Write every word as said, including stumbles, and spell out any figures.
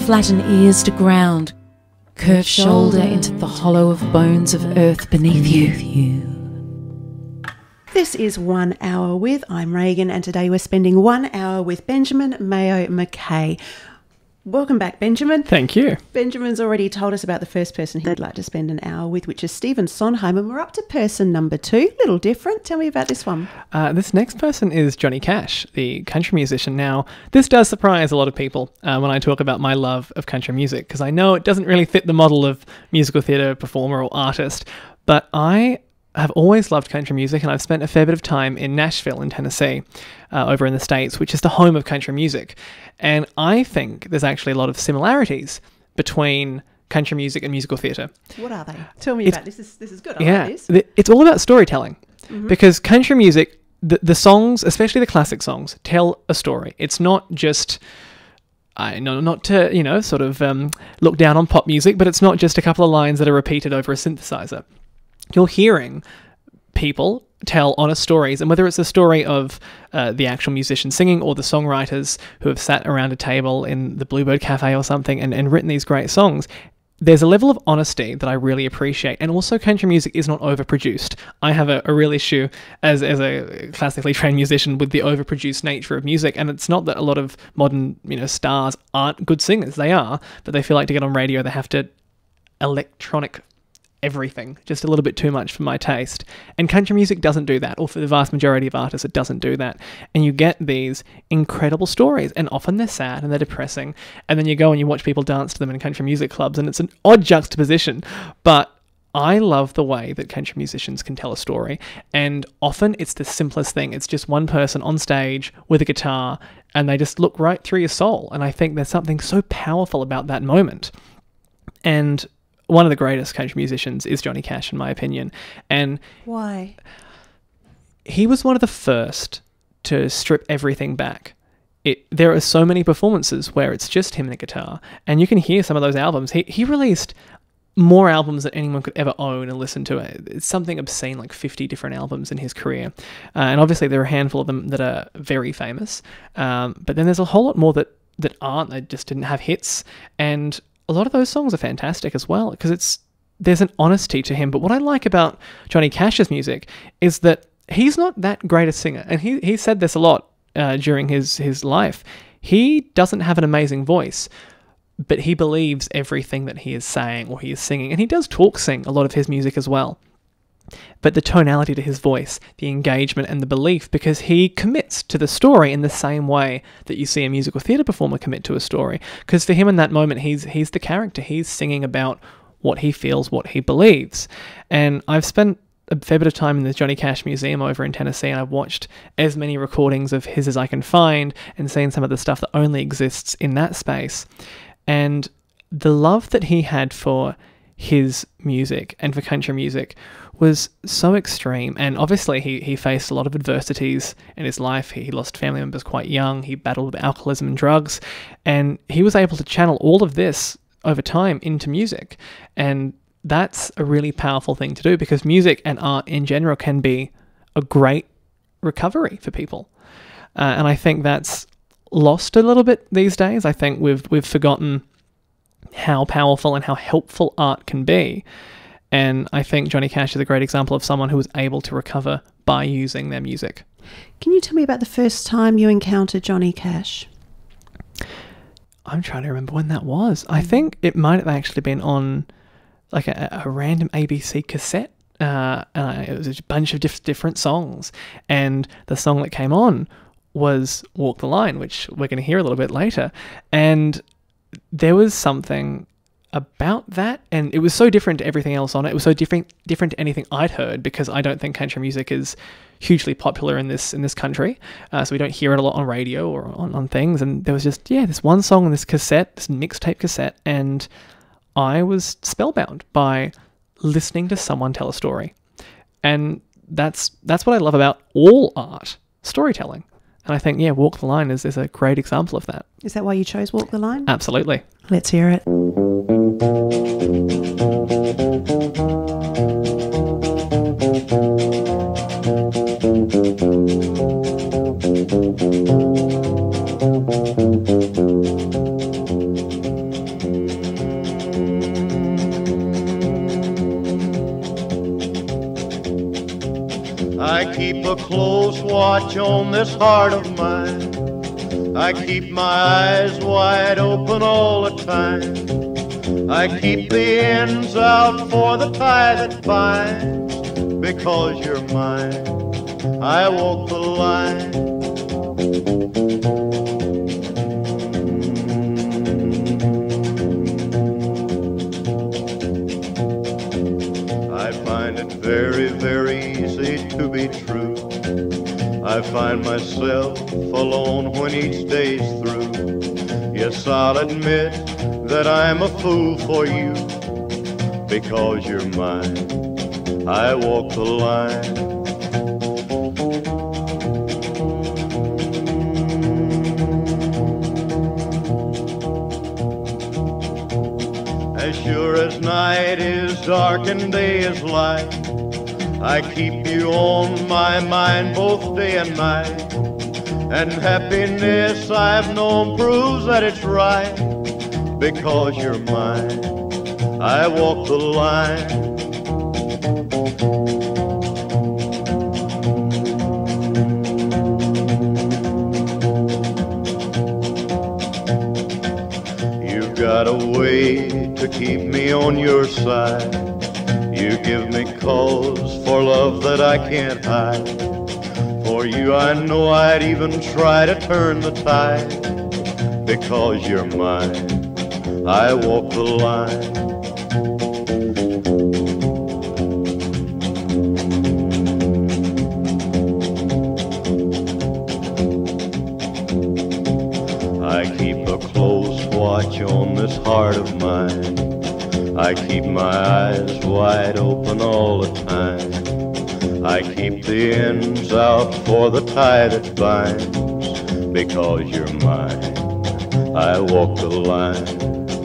Flatten ears to ground. Curve shoulder into the hollow of bones of earth beneath you. This is One Hour With. I'm Reagan, and today we're spending one hour with Benjamin Maio Mackay. Welcome back, Benjamin. Thank you. Benjamin's already told us about the first person he'd like to spend an hour with, which is Stephen Sondheim, and we're up to person number two. Little different. Tell me about this one. Uh, this next person is Johnny Cash, the country musician. Now, this does surprise a lot of people uh, when I talk about my love of country music, because I know it doesn't really fit the model of musical theatre performer or artist, but I have always loved country music, and I've spent a fair bit of time in Nashville in Tennessee, uh, over in the States, which is the home of country music. And I think there's actually a lot of similarities between country music and musical theatre. What are they? Tell me it's, about this. Is, this is good. I yeah, like this. Th it's all about storytelling, mm-hmm. because country music, the, the songs, especially the classic songs, tell a story. It's not just... I know not to, you know, sort of um, look down on pop music, but it's not just a couple of lines that are repeated over a synthesizer. You're hearing people tell honest stories, and whether it's the story of uh, the actual musician singing or the songwriters who have sat around a table in the Bluebird Cafe or something and, and written these great songs, there's a level of honesty that I really appreciate. And also, country music is not overproduced. I have a, a real issue as, as a classically trained musician with the overproduced nature of music, and it's not that a lot of modern you know stars aren't good singers. They are, but they feel like to get on radio they have to electronic everything, just a little bit too much for my taste. And country music doesn't do that, or for the vast majority of artists it doesn't do that, and you get these incredible stories, and often they're sad and they're depressing, and then you go and you watch people dance to them in country music clubs, and it's an odd juxtaposition, but I love the way that country musicians can tell a story, and often it's the simplest thing. It's just one person on stage with a guitar, and they just look right through your soul, and I think there's something so powerful about that moment. And one of the greatest country musicians is Johnny Cash, in my opinion. And why? He was one of the first to strip everything back. It, there are so many performances where it's just him and a guitar, and you can hear some of those albums. He, he released more albums than anyone could ever own and listen to. It. It's something obscene, like fifty different albums in his career. Uh, and obviously there are a handful of them that are very famous, um, but then there's a whole lot more that, that aren't, that just didn't have hits. And a lot of those songs are fantastic as well, because it's there's an honesty to him. But what I like about Johnny Cash's music is that he's not that great a singer, and he, he said this a lot uh, during his, his life. He doesn't have an amazing voice, but he believes everything that he is saying or he is singing, and he does talk sing a lot of his music as well. But the tonality to his voice, the engagement and the belief, because he commits to the story in the same way that you see a musical theatre performer commit to a story. Because for him in that moment, he's, he's the character. He's singing about what he feels, what he believes. And I've spent a fair bit of time in the Johnny Cash Museum over in Tennessee, and I've watched as many recordings of his as I can find and seen some of the stuff that only exists in that space. And the love that he had for his music and for country music was so extreme. And obviously he, he faced a lot of adversities in his life. He lost family members quite young. He battled with alcoholism and drugs, and he was able to channel all of this over time into music. And that's a really powerful thing to do, because music and art in general can be a great recovery for people. Uh, and I think that's lost a little bit these days. I think we've, we've forgotten how powerful and how helpful art can be. And I think Johnny Cash is a great example of someone who was able to recover by using their music. Can you tell me about the first time you encountered Johnny Cash? I'm trying to remember when that was. I think it might have actually been on like a, a random A B C cassette. Uh, and I, it was a bunch of diff different songs. And the song that came on was Walk the Line, which we're going to hear a little bit later. And there was something about that, and it was so different to everything else on it. It was so different different to anything I'd heard, because I don't think country music is hugely popular in this in this country, uh, so we don't hear it a lot on radio or on, on things. And there was just, yeah, this one song on this cassette, this mixtape cassette, and I was spellbound by listening to someone tell a story. And that's that's what I love about all art, storytelling. And I think, yeah, Walk the Line is, is a great example of that. Is that why you chose Walk the Line? Absolutely. Let's hear it. watch on this heart of mine. I keep my eyes wide open all the time. I keep the ends out for the tie that binds. Because you're mine, I walk the line. Mm-hmm. I find it very, very easy to be true. I find myself alone when each day's through. Yes, I'll admit that I'm a fool for you. Because you're mine, I walk the line. As sure as night is dark and day is light, I keep you on my mind both day and night. And happiness I've known proves that it's right. Because you're mine, I walk the line. To keep me on your side, you give me cause for love that I can't hide. For you I know I'd even try to turn the tide. Because you're mine, I walk the line. On this heart of mine, I keep my eyes wide open all the time. I keep the ends out for the tie that binds. Because you're mine, I walk the line.